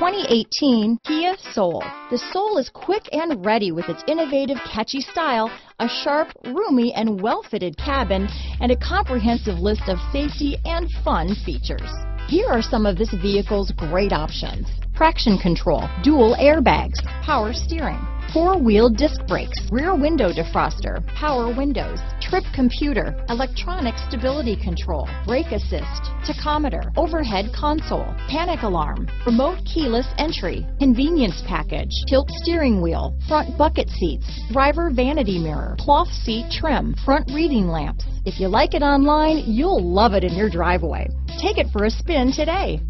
2018 Kia Soul. The Soul is quick and ready with its innovative, catchy style, a sharp, roomy, and well-fitted cabin, and a comprehensive list of safety and fun features. Here are some of this vehicle's great options: traction control, dual airbags, power steering, four-wheel disc brakes, rear window defroster, power windows, trip computer, electronic stability control, brake assist, tachometer, overhead console, panic alarm, remote keyless entry, convenience package, tilt steering wheel, front bucket seats, driver vanity mirror, cloth seat trim, front reading lamps. If you like it online, you'll love it in your driveway. Take it for a spin today.